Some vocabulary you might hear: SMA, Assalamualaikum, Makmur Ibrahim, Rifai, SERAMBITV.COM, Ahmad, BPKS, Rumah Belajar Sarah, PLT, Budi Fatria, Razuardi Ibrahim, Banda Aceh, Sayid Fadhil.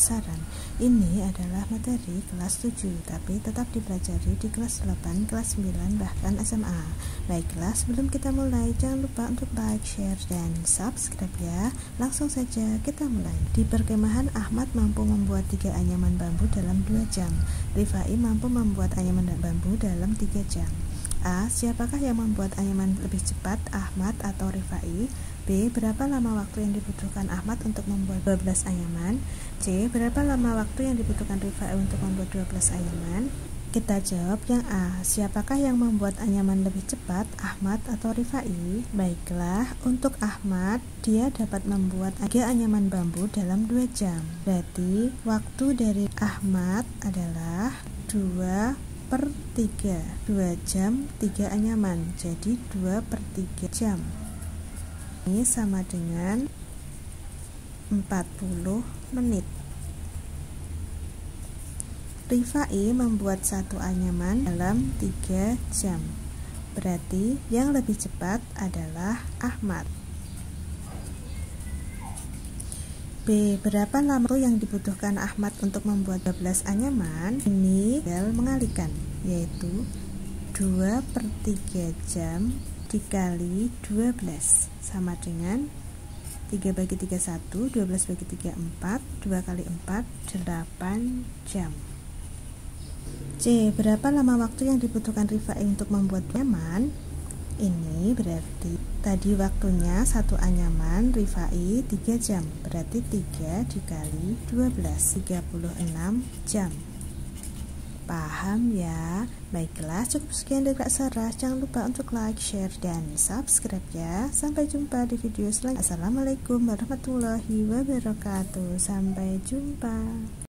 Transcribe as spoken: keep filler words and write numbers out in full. saran. Ini adalah materi kelas tujuh, tapi tetap dipelajari di kelas delapan, kelas sembilan, bahkan S M A. Baiklah, sebelum kita mulai, jangan lupa untuk like, share, dan subscribe ya. Langsung saja kita mulai. Di perkemahan, Ahmad mampu membuat tiga anyaman bambu dalam dua jam. Rifai mampu membuat anyaman bambu dalam tiga jam. A. Siapakah yang membuat anyaman lebih cepat, Ahmad atau Rifai? B. Berapa lama waktu yang dibutuhkan Ahmad untuk membuat dua belas anyaman? C. Berapa lama waktu yang dibutuhkan Rifai untuk membuat dua belas anyaman? Kita jawab yang A. Siapakah yang membuat anyaman lebih cepat, Ahmad atau Rifai? Baiklah, untuk Ahmad, dia dapat membuat tiga anyaman bambu dalam dua jam. Berarti, waktu dari Ahmad adalah dua per tiga, dua jam tiga anyaman, jadi dua per tiga jam. Ini sama dengan empat puluh menit. Rifai membuat satu anyaman dalam tiga jam. Berarti yang lebih cepat adalah Ahmad. B. Berapa lama waktu yang dibutuhkan Ahmad untuk membuat dua belas anyaman? Ini tinggal mengalihkan, yaitu dua per tiga jam dikali dua belas sama dengan tiga bagi tiga, satu, dua belas bagi tiga, empat, dua kali empat, delapan jam. C. Berapa lama waktu yang dibutuhkan Rifai untuk membuat anyaman? Ini berarti tadi waktunya satu anyaman Rifai tiga jam, berarti tiga dikali dua belas, tiga puluh enam jam. Paham ya? Baiklah, cukup sekian dari Kak Sarah. Jangan lupa untuk like, share, dan subscribe ya. Sampai jumpa di video selanjutnya. Assalamualaikum warahmatullahi wabarakatuh. Sampai jumpa.